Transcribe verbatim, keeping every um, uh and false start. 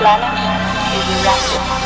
Planet is erratic.